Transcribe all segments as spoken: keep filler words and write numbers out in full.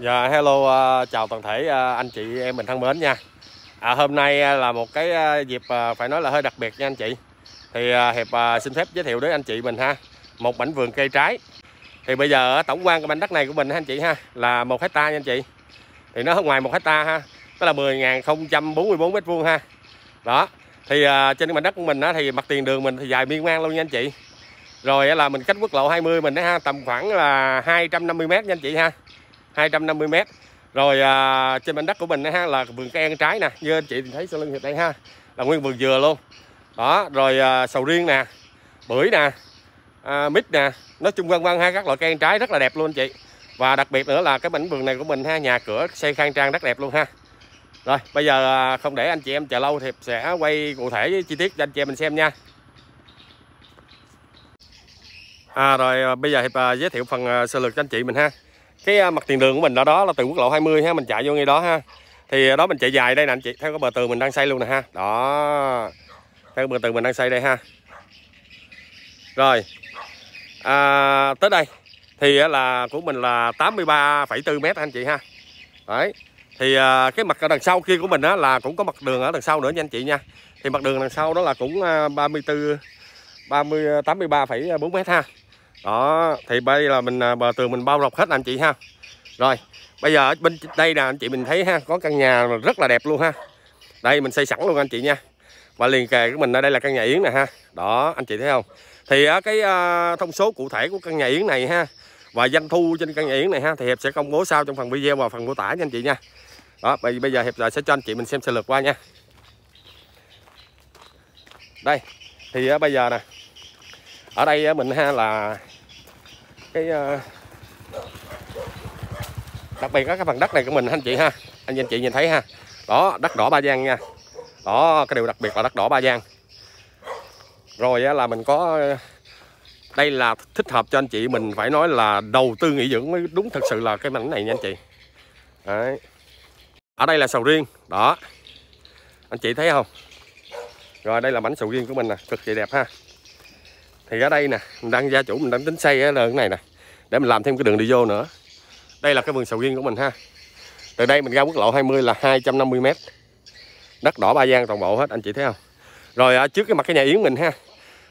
Yeah, hello, uh, chào toàn thể uh, anh chị em mình thân mến nha. À, hôm nay là một cái dịp uh, phải nói là hơi đặc biệt nha anh chị. Thì uh, Hiệp uh, xin phép giới thiệu đến anh chị mình ha một mảnh vườn cây trái. Thì bây giờ tổng quan cái mảnh đất này của mình ha anh chị ha là một hecta nha anh chị. Thì nó ngoài một hecta ha, đó là mười nghìn không trăm bốn mươi tư mét vuông ha. Đó. Thì uh, trên cái mảnh đất của mình á, thì mặt tiền đường mình thì dài miên man luôn nha anh chị. Rồi là mình cách quốc lộ hai mươi mình đó ha, tầm khoảng là hai trăm năm mươi mét nha anh chị ha. hai trăm năm mươi mét. Rồi à, trên mảnh đất của mình ha là vườn cây ăn trái nè, như anh chị thấy sau lưng Hiệp đây ha, là nguyên vườn dừa luôn. Đó, rồi à, sầu riêng nè, bưởi nè, à, mít nè, nói chung vân vân ha, các loại cây ăn trái rất là đẹp luôn anh chị. Và đặc biệt nữa là cái mảnh vườn này của mình ha, nhà cửa xây khang trang rất đẹp luôn ha. Rồi, bây giờ không để anh chị em chờ lâu thì sẽ quay cụ thể với chi tiết cho anh chị em mình xem nha. À, rồi bây giờ Hiệp à, giới thiệu phần sơ lược cho anh chị mình ha. Cái mặt tiền đường của mình đó đó là từ quốc lộ hai mươi ha, mình chạy vô ngay đó ha. Thì đó mình chạy dài đây nè anh chị, theo cái bờ tường mình đang xây luôn nè ha. Đó. Theo cái bờ tường mình đang xây đây ha. Rồi. À, tới đây thì là của mình là tám mươi ba phẩy tư mét anh chị ha. Đấy. Thì cái mặt đằng sau kia của mình á là cũng có mặt đường ở đằng sau nữa nha anh chị nha. Thì mặt đường đằng sau đó là cũng ba mươi tư tám mươi ba phẩy bốn mét ha. Đó, thì bây giờ là mình bờ tường mình bao rọc hết anh chị ha. Rồi, bây giờ ở bên đây nè anh chị mình thấy ha, có căn nhà rất là đẹp luôn ha. Đây mình xây sẵn luôn anh chị nha. Và liền kề của mình ở đây là căn nhà yến nè ha. Đó, anh chị thấy không? Thì cái thông số cụ thể của căn nhà yến này ha và doanh thu trên căn nhà yến này ha thì Hiệp sẽ công bố sau trong phần video và phần mô tả nha anh chị nha. Đó, bây giờ Hiệp sẽ cho anh chị mình xem sơ lược qua nha. Đây, thì bây giờ nè ở đây mình ha là cái đặc biệt các cái phần đất này của mình anh chị ha, anh anh chị nhìn thấy ha, đó đất đỏ Ba Giang nha, đó cái điều đặc biệt là đất đỏ Ba Giang. Rồi là mình có đây là thích hợp cho anh chị mình phải nói là đầu tư nghỉ dưỡng mới đúng thật sự là cái mảnh này nha anh chị. Đấy. Ở đây là sầu riêng đó, anh chị thấy không? Rồi đây là mảnh sầu riêng của mình nè, cực kỳ đẹp ha. Thì ở đây nè, mình đang gia chủ mình đang tính xây cái đường này nè, để mình làm thêm cái đường đi vô nữa. Đây là cái vườn sầu riêng của mình ha. Từ đây mình ra quốc lộ hai mươi là hai trăm năm mươi mét. Đất đỏ Ba Giang toàn bộ hết, anh chị thấy không? Rồi ở trước cái mặt cái nhà yến mình ha,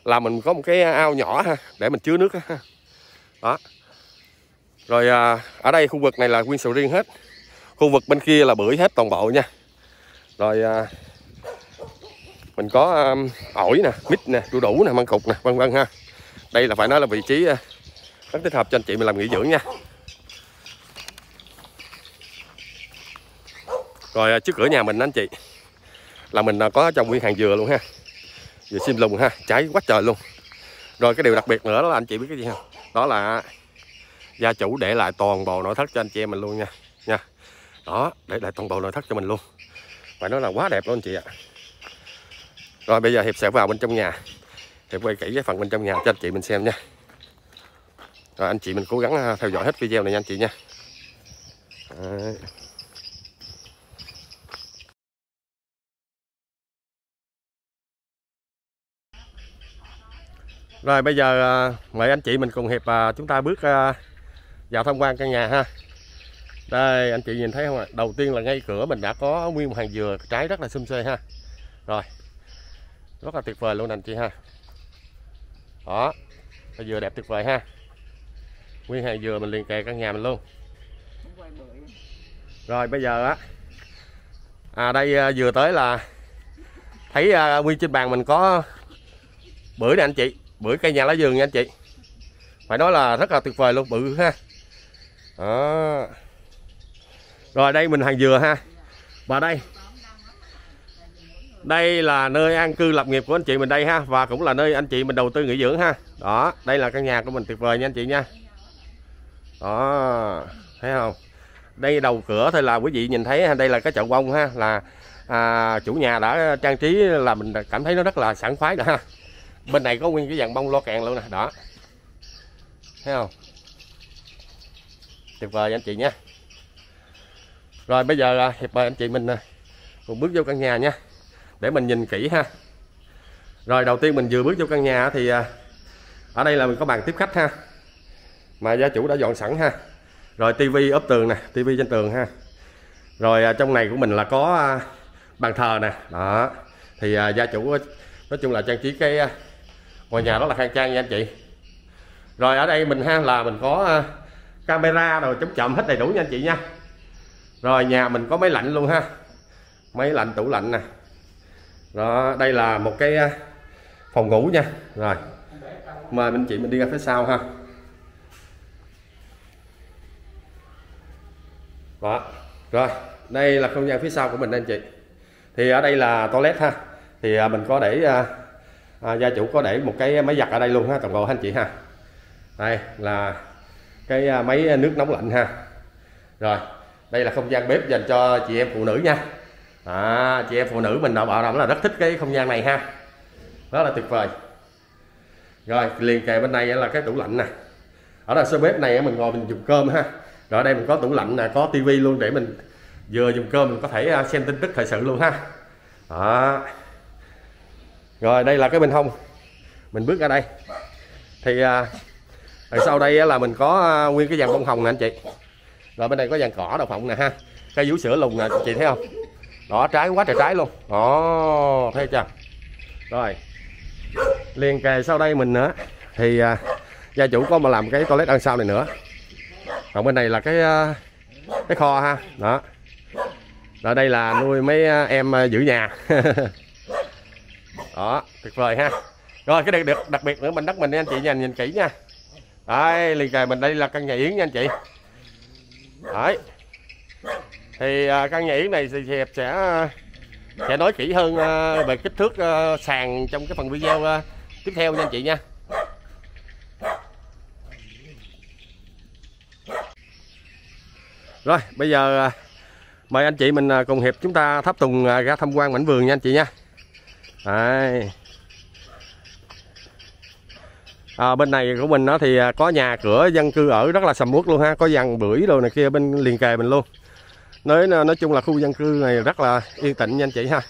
là mình có một cái ao nhỏ ha, để mình chứa nước ha. Đó. Rồi ở đây khu vực này là nguyên sầu riêng hết. Khu vực bên kia là bưởi hết toàn bộ nha. Rồi mình có um, ổi nè, mít nè, đu đủ nè, măng cục nè, vân vân ha. Đây là phải nói là vị trí uh, rất thích hợp cho anh chị mình làm nghỉ dưỡng nha. Rồi uh, trước cửa nhà mình anh chị là mình uh, có trồng nguyên hàng dừa luôn ha, dừa sim lùng ha, cháy quá trời luôn. Rồi cái điều đặc biệt nữa đó là anh chị biết cái gì không? Đó là gia chủ để lại toàn bộ nội thất cho anh chị em mình luôn nha, nha. Đó, để lại toàn bộ nội thất cho mình luôn. Phải nói là quá đẹp luôn anh chị ạ. À. Rồi bây giờ Hiệp sẽ vào bên trong nhà, Hiệp quay kỹ cái phần bên trong nhà cho anh chị mình xem nha. Rồi anh chị mình cố gắng theo dõi hết video này nha anh chị nha. Đấy. Rồi bây giờ mời anh chị mình cùng Hiệp chúng ta bước vào tham quan căn nhà ha. Đây anh chị nhìn thấy không ạ? Đầu tiên là ngay cửa mình đã có nguyên một hàng dừa trái rất là sum suê ha. Rồi rất là tuyệt vời luôn anh chị ha. Đó, cái dừa đẹp tuyệt vời ha. Nguyên hàng dừa mình liền kề căn nhà mình luôn. Rồi bây giờ á, à đây vừa tới là thấy nguyên trên bàn mình có bưởi nè anh chị, bưởi cây nhà lá vườn nha anh chị. Phải nói là rất là tuyệt vời luôn, bự ha. Đó. Rồi đây mình hàng dừa ha. Và đây đây là nơi an cư lập nghiệp của anh chị mình đây ha, và cũng là nơi anh chị mình đầu tư nghỉ dưỡng ha. Đó, đây là căn nhà của mình tuyệt vời nha anh chị nha. Đó, thấy không? Đây đầu cửa thôi là quý vị nhìn thấy ha, đây là cái chậu bông ha, là à, chủ nhà đã trang trí là mình cảm thấy nó rất là sảng khoái nữa ha. Bên này có nguyên cái dàn bông lo kèn luôn nè, đó. Thấy không? Tuyệt vời anh chị nha. Rồi bây giờ Hiệp mời anh chị mình cùng bước vô căn nhà nha, để mình nhìn kỹ ha. Rồi đầu tiên mình vừa bước vô căn nhà thì ở đây là mình có bàn tiếp khách ha, mà gia chủ đã dọn sẵn ha. Rồi tivi ốp tường nè, tivi trên tường ha. Rồi trong này của mình là có bàn thờ nè. Đó. Thì gia chủ nói chung là trang trí cái ngôi nhà rất là khang trang nha anh chị. Rồi ở đây mình ha là mình có camera rồi chống trộm hết đầy đủ nha anh chị nha. Rồi nhà mình có máy lạnh luôn ha. Máy lạnh, tủ lạnh nè. Đó, đây là một cái phòng ngủ nha. Rồi. Mời anh chị mình đi ra phía sau ha. Đó. Rồi, đây là không gian phía sau của mình anh chị. Thì ở đây là toilet ha. Thì mình có để à, gia chủ có để một cái máy giặt ở đây luôn ha, toàn bộ anh chị ha. Đây là cái máy nước nóng lạnh ha. Rồi, đây là không gian bếp dành cho chị em phụ nữ nha. À, chị em phụ nữ mình đã bảo đảm là rất thích cái không gian này ha. Rất là tuyệt vời. Rồi, liền kề bên đây là cái tủ lạnh nè. Ở đây sơ bếp này mình ngồi mình dùng cơm ha. Rồi ở đây mình có tủ lạnh nè, có tivi luôn để mình vừa dùng cơm mình có thể xem tin tức thời sự luôn ha. Đó. Rồi đây là cái bên hông. Mình bước ra đây. Thì à, ở sau đây là mình có nguyên cái dàn bông hồng nè anh chị. Rồi bên đây có dàn cỏ đậu phộng nè ha. Cây vú sữa lùng nè chị thấy không? Đó, trái quá trời trái luôn. Ồ, thấy chưa? Rồi. Liền kề sau đây mình nữa thì à, gia chủ có mà làm cái toilet đằng sau này nữa. Còn bên này là cái cái kho ha. Đó. Rồi đây là nuôi mấy em giữ nhà. Đó, tuyệt vời ha. Rồi cái đặc, đặc biệt nữa mình đất mình anh chị nhìn nhìn kỹ nha. Đấy, liền kề mình đây là căn nhà yến nha anh chị. Đấy. Thì căn nhà yến này thì Hiệp sẽ sẽ nói kỹ hơn về kích thước sàn trong cái phần video tiếp theo nha anh chị nha. Rồi bây giờ mời anh chị mình cùng Hiệp chúng ta tháp tùng ra tham quan mảnh vườn nha anh chị nha. Đấy. À, bên này của mình nó thì có nhà cửa dân cư ở rất là sầm uất luôn ha, có dàn bưởi đồ này kia bên liền kề mình luôn. Nói nói chung là khu dân cư này rất là yên tĩnh nha anh chị ha.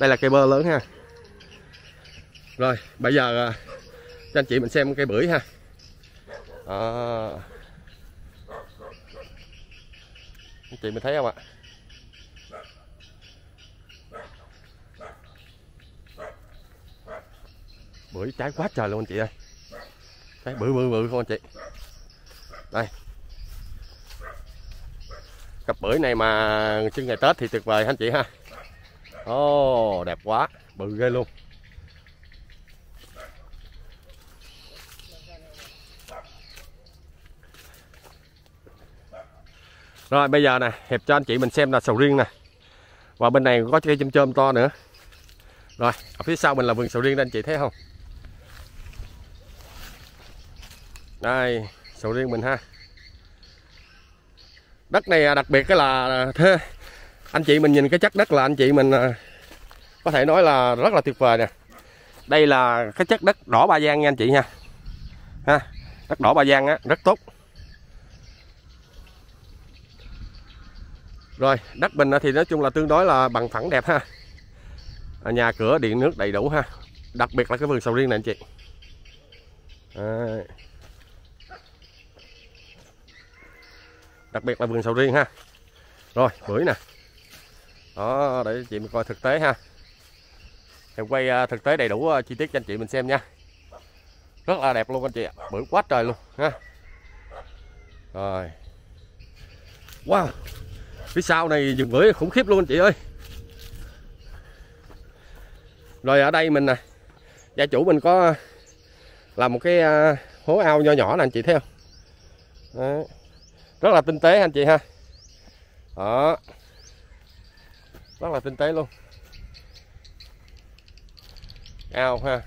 Đây là cây bơ lớn ha. Rồi bây giờ cho anh chị mình xem cây bưởi ha. À, anh chị mình thấy không ạ? Bưởi trái quá trời luôn anh chị ơi. Trái bự bự bự không anh chị. Đây. Cặp bưởi này mà trưng ngày Tết thì tuyệt vời anh chị ha. Ô, oh, đẹp quá, bự ghê luôn. Rồi bây giờ nè, Hiệp cho anh chị mình xem là sầu riêng nè. Và bên này có cây chôm chôm to nữa. Rồi, ở phía sau mình là vườn sầu riêng đây anh chị thấy không? Đây, sầu riêng mình ha. Đất này đặc biệt cái là thế. Anh chị mình nhìn cái chất đất là anh chị mình có thể nói là rất là tuyệt vời nè. Đây là cái chất đất đỏ Ba Giang nha anh chị nha. Ha, đất đỏ Ba Giang á, rất tốt. Rồi, đất mình thì nói chung là tương đối là bằng phẳng đẹp ha. Nhà cửa điện nước đầy đủ ha. Đặc biệt là cái vườn sầu riêng này anh chị. Đấy. Đặc biệt là vườn sầu riêng ha. Rồi bưởi nè. Đó, để chị mình coi thực tế ha. Em quay thực tế đầy đủ chi tiết cho anh chị mình xem nha. Rất là đẹp luôn anh chị ạ. Bưởi quá trời luôn ha. Rồi. Wow. Phía sau này vườn bưởi khủng khiếp luôn anh chị ơi. Rồi ở đây mình nè, gia chủ mình có làm một cái hố ao nho nhỏ nè anh chị thấy không? Đó. Rất là tinh tế anh chị ha. Đó. Rất là tinh tế luôn. Ao ha.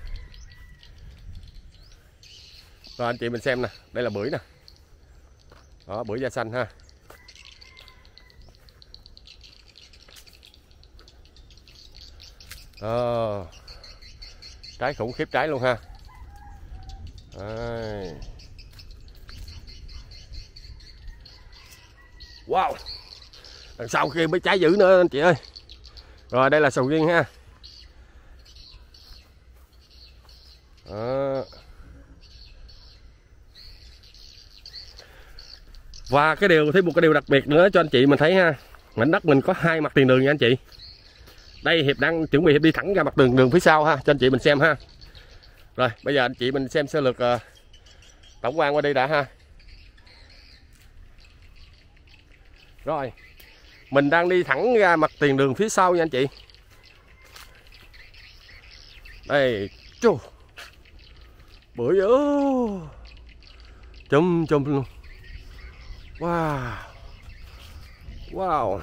Rồi anh chị mình xem nè, đây là bưởi nè. Đó, bưởi da xanh ha. Ờ, trái khủng khiếp trái luôn ha. Đây. Wow, đằng sau kia mới trái dữ nữa anh chị ơi. Rồi đây là sầu riêng ha. Đó. Và cái điều thêm một cái điều đặc biệt nữa cho anh chị mình thấy ha, mảnh đất mình có hai mặt tiền đường nha anh chị. Đây Hiệp đang chuẩn bị Hiệp đi thẳng ra mặt đường đường phía sau ha, cho anh chị mình xem ha. Rồi bây giờ anh chị mình xem sơ lược uh, tổng quan qua đây đã ha. Rồi mình đang đi thẳng ra mặt tiền đường phía sau nha anh chị. Đây chú bưởi ố chùm chùm luôn. Wow, wow.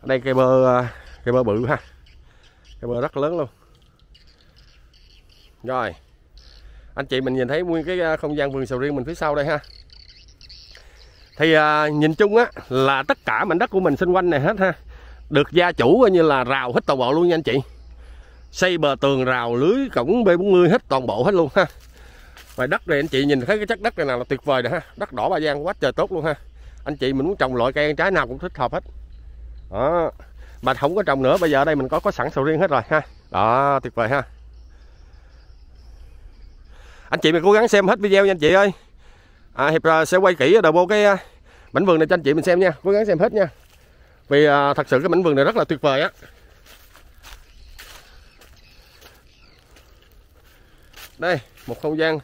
Ở đây cây bơ, cây bơ bự ha, cây bơ rất lớn luôn. Rồi anh chị mình nhìn thấy nguyên cái không gian vườn sầu riêng mình phía sau đây ha. Thì à, nhìn chung á là tất cả mảnh đất của mình xung quanh này hết ha, được gia chủ như là rào hết toàn bộ luôn nha anh chị. Xây bờ tường, rào, lưới, cổng bê bốn mươi hết toàn bộ hết luôn ha. Và đất này anh chị nhìn thấy cái chất đất này nào là tuyệt vời rồi ha. Đất đỏ Ba Giang quá trời tốt luôn ha. Anh chị mình muốn trồng loại cây ăn trái nào cũng thích hợp hết. Đó. Mà không có trồng nữa, bây giờ ở đây mình có có sẵn sầu riêng hết rồi ha. Đó, tuyệt vời ha. Anh chị mình cố gắng xem hết video nha anh chị ơi. À, Hiệp sẽ quay kỹ ở đầu bộ cái mảnh vườn này cho anh chị mình xem nha. Cố gắng xem hết nha. Vì à, thật sự cái mảnh vườn này rất là tuyệt vời á. Đây, một không gian.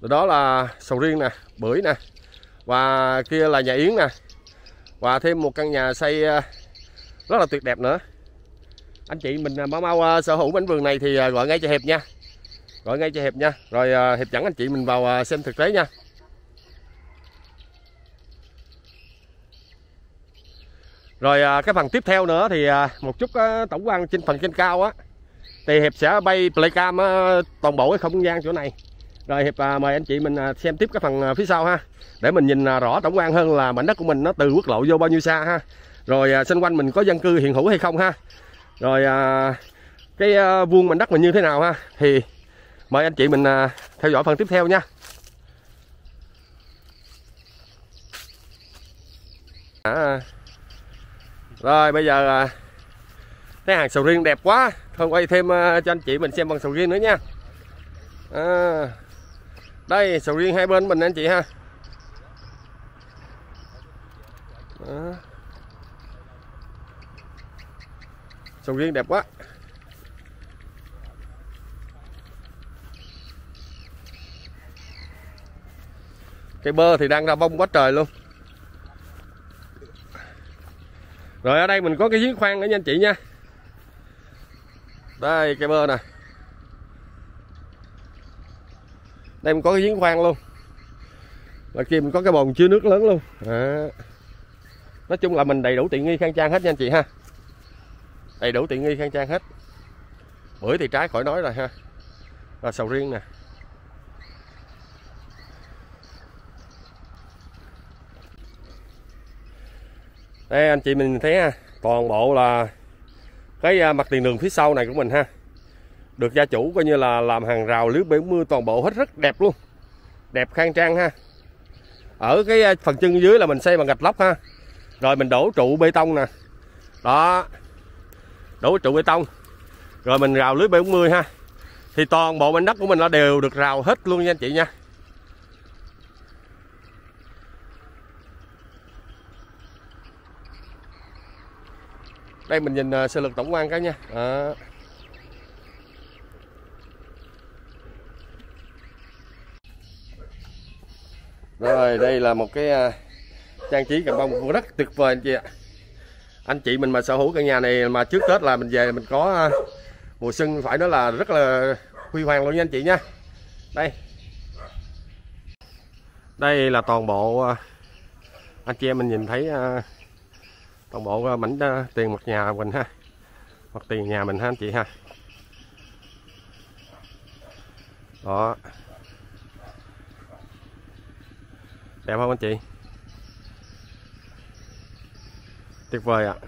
Đó là sầu riêng nè, bưởi nè. Và kia là nhà yến nè. Và thêm một căn nhà xây rất là tuyệt đẹp nữa. Anh chị mình mau mau sở hữu mảnh vườn này thì gọi ngay cho Hiệp nha. Gọi ngay cho Hiệp nha. Rồi Hiệp dẫn anh chị mình vào xem thực tế nha. Rồi cái phần tiếp theo nữa thì một chút tổng quan trên phần trên cao á, thì Hiệp sẽ bay playcam toàn bộ cái không gian chỗ này. Rồi Hiệp mời anh chị mình xem tiếp cái phần phía sau ha, để mình nhìn rõ tổng quan hơn là mảnh đất của mình nó từ quốc lộ vô bao nhiêu xa ha. Rồi xung quanh mình có dân cư hiện hữu hay không ha. Rồi cái vuông mảnh đất mình như thế nào ha. Thì mời anh chị mình theo dõi phần tiếp theo nha. à, Rồi bây giờ cái hàng sầu riêng đẹp quá, thôi quay thêm cho anh chị mình xem bằng sầu riêng nữa nha. à, Đây sầu riêng hai bên mình anh chị ha. Đó. Sầu riêng đẹp quá. Cây bơ thì đang ra bông quá trời luôn. Rồi ở đây mình có cái giếng khoan nữa nha anh chị nha. Đây cây bơ nè. Đây mình có cái giếng khoan luôn. Rồi kia mình có cái bồn chứa nước lớn luôn. à. Nói chung là mình đầy đủ tiện nghi khang trang hết nha anh chị ha. Đầy đủ tiện nghi khang trang hết. Bưởi thì trái khỏi nói rồi ha. Rồi sầu riêng nè. Đây anh chị mình thấy ha, toàn bộ là cái mặt tiền đường phía sau này của mình ha, được gia chủ coi như là làm hàng rào lưới bê bốn mươi toàn bộ hết, rất đẹp luôn. Đẹp khang trang ha. Ở cái phần chân dưới là mình xây bằng gạch lóc ha. Rồi mình đổ trụ bê tông nè. Đó. Đổ trụ bê tông. Rồi mình rào lưới bê bốn mươi ha. Thì toàn bộ mảnh đất của mình là đều được rào hết luôn nha anh chị nha. Đây mình nhìn sơ lược tổng quan cái nha. Đó. Rồi đây là một cái trang trí cành bông rất tuyệt vời anh chị ạ. Anh chị mình mà sở hữu căn nhà này mà trước Tết là mình về mình có mùa xuân phải nói là rất là huy hoàng luôn nha anh chị nha. Đây. Đây là toàn bộ anh chị em mình nhìn thấy toàn bộ mảnh tiền mặt nhà mình ha. Mặt tiền nhà mình ha anh chị ha. Đó. Đẹp không anh chị? Tuyệt vời ạ. À.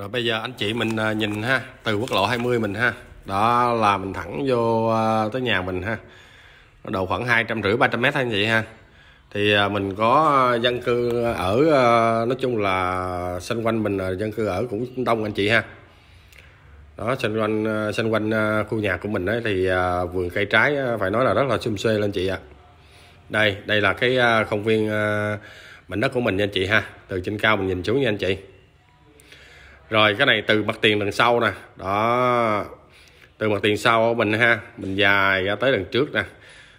Rồi bây giờ anh chị mình nhìn ha, từ quốc lộ hai mươi mình ha, đó là mình thẳng vô tới nhà mình ha, độ khoảng hai trăm rưỡi ba trăm mét anh chị ha. Thì mình có dân cư ở, nói chung là xung quanh mình dân cư ở cũng đông anh chị ha. Đó, xung quanh xung quanh khu nhà của mình ấy, thì vườn cây trái phải nói là rất là sum suê lên chị ạ. À. Đây, đây là cái công viên mảnh đất của mình nha anh chị ha. Từ trên cao mình nhìn xuống nha anh chị. Rồi cái này từ mặt tiền đằng sau nè, đó. Từ mặt tiền sau của mình ha, mình dài ra tới đằng trước nè.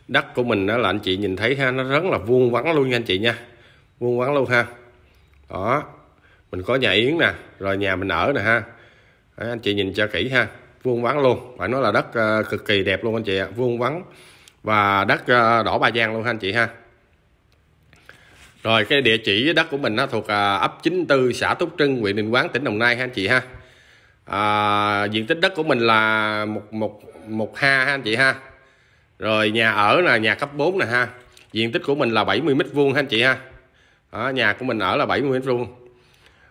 Đất của mình đó là anh chị nhìn thấy ha, nó rất là vuông vắn luôn nha anh chị nha. Vuông vắn luôn ha. Đó. Mình có nhà yến nè, rồi nhà mình ở nè ha. Đấy, anh chị nhìn cho kỹ ha, vuông vắn luôn, phải nói là đất uh, cực kỳ đẹp luôn anh chị ạ, vuông vắn và đất uh, đỏ Ba Giang luôn ha anh chị ha. Rồi cái địa chỉ đất của mình nó thuộc uh, ấp chín tư xã Túc Trưng, huyện Định Quán, tỉnh Đồng Nai ha anh chị ha. À, diện tích đất của mình là một một một ha ha anh chị ha. Rồi nhà ở là nhà cấp bốn nè ha, diện tích của mình là bảy mươi mét vuông ha anh chị ha. Đó, nhà của mình ở là bảy mươi mét vuông.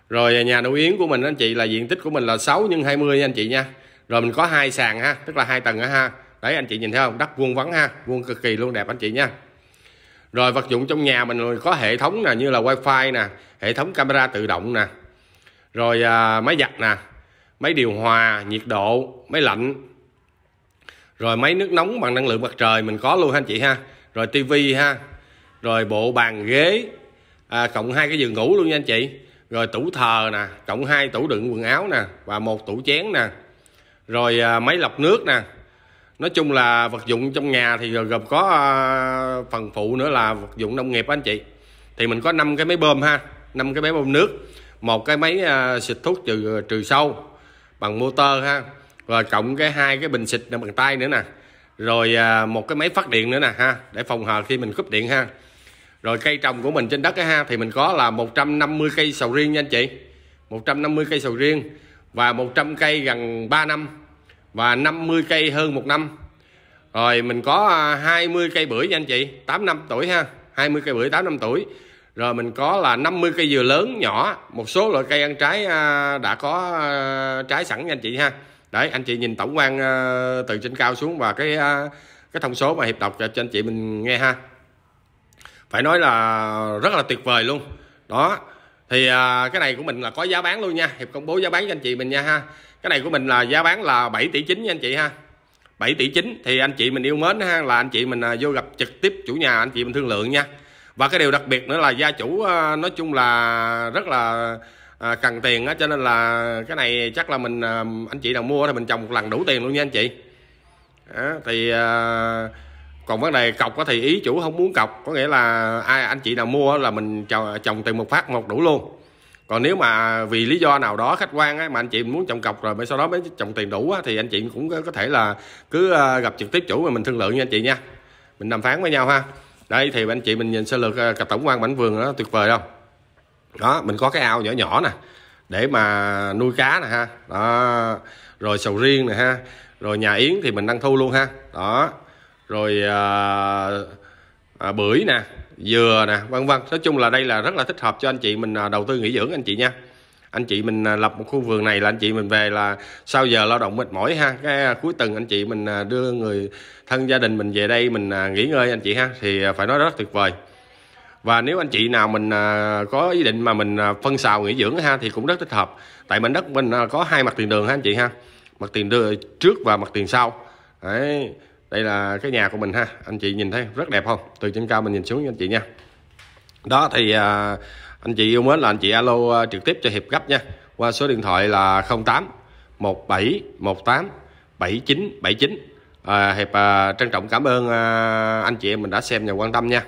Rồi nhà nuôi yến của mình anh chị là diện tích của mình là sáu nhân hai mươi nha anh chị nha. Rồi mình có hai sàn ha, tức là hai tầng ha. Đấy anh chị nhìn thấy không? Đất vuông vắn ha, vuông cực kỳ luôn, đẹp anh chị nha. Rồi vật dụng trong nhà mình có hệ thống nè, như là wifi nè, hệ thống camera tự động nè. Rồi à, máy giặt nè, máy điều hòa, nhiệt độ, máy lạnh. Rồi máy nước nóng bằng năng lượng mặt trời mình có luôn ha anh chị ha. Rồi tivi ha. Rồi bộ bàn ghế à, cộng hai cái giường ngủ luôn nha anh chị. Rồi tủ thờ nè, cộng hai tủ đựng quần áo nè, và một tủ chén nè. Rồi à, máy lọc nước nè. Nói chung là vật dụng trong nhà thì gồm có à, phần phụ nữa là vật dụng nông nghiệp anh chị. Thì mình có năm cái máy bơm ha, năm cái máy bơm nước, một cái máy à, xịt thuốc trừ trừ sâu bằng motor ha. Rồi cộng cái hai cái bình xịt bằng tay nữa nè. Rồi à, một cái máy phát điện nữa nè ha, để phòng hờ khi mình cúp điện ha. Rồi cây trồng của mình trên đất ha, thì mình có là một trăm năm mươi cây sầu riêng nha anh chị. một trăm năm mươi cây sầu riêng và một trăm cây gần ba năm và năm mươi cây hơn một năm. Rồi mình có hai mươi cây bưởi nha anh chị, tám năm tuổi ha, hai mươi cây bưởi tám năm tuổi. Rồi mình có là năm mươi cây dừa lớn nhỏ, một số loại cây ăn trái đã có trái sẵn nha anh chị ha. Đấy anh chị nhìn tổng quan từ trên cao xuống và cái cái thông số mà Hiệp đọc cho anh chị mình nghe ha. Phải nói là rất là tuyệt vời luôn. Đó. Thì à, cái này của mình là có giá bán luôn nha. Hiệp công bố giá bán cho anh chị mình nha ha. Cái này của mình là giá bán là bảy tỷ chín nha anh chị ha. bảy tỷ chín. Thì anh chị mình yêu mến ha, là anh chị mình à, vô gặp trực tiếp chủ nhà, anh chị mình thương lượng nha. Và cái điều đặc biệt nữa là gia chủ à, nói chung là rất là à, cần tiền á. Cho nên là cái này chắc là mình à, anh chị nào mua thì mình trồng một lần đủ tiền luôn nha anh chị. Đó, thì... À, còn vấn đề cọc thì ý chủ không muốn cọc, có nghĩa là ai anh chị nào mua là mình trồng từ một phát một đủ luôn. Còn nếu mà vì lý do nào đó khách quan ấy, mà anh chị muốn trồng cọc rồi mới sau đó mới trồng tiền đủ á, thì anh chị cũng có thể là cứ gặp trực tiếp chủ mà mình thương lượng nha anh chị nha, mình đàm phán với nhau ha. Đây thì anh chị mình nhìn sơ lược cặp tổng quan mảnh vườn đó, tuyệt vời không? Đó mình có cái ao nhỏ nhỏ nè để mà nuôi cá nè ha, đó rồi sầu riêng nè ha, rồi nhà yến thì mình đang thu luôn ha, đó. Rồi à, à, bưởi nè, dừa nè, vân vân. Nói chung là đây là rất là thích hợp cho anh chị mình đầu tư nghỉ dưỡng anh chị nha. Anh chị mình lập một khu vườn này là anh chị mình về là sau giờ lao động mệt mỏi ha, cái cuối tuần anh chị mình đưa người thân gia đình mình về đây mình nghỉ ngơi anh chị ha, thì phải nói rất tuyệt vời. Và nếu anh chị nào mình có ý định mà mình phân xào nghỉ dưỡng ha, thì cũng rất thích hợp. Tại mảnh đất mình có hai mặt tiền đường ha anh chị ha, mặt tiền đường trước và mặt tiền sau. Đấy. Đây là cái nhà của mình ha, anh chị nhìn thấy rất đẹp không? Từ trên cao mình nhìn xuống nha anh chị nha. Đó thì à, anh chị yêu mến là anh chị alo trực tiếp cho Hiệp gấp nha, qua số điện thoại là không tám một bảy một tám bảy chín bảy chín. à, Hiệp à, trân trọng cảm ơn à, anh chị em mình đã xem và quan tâm nha.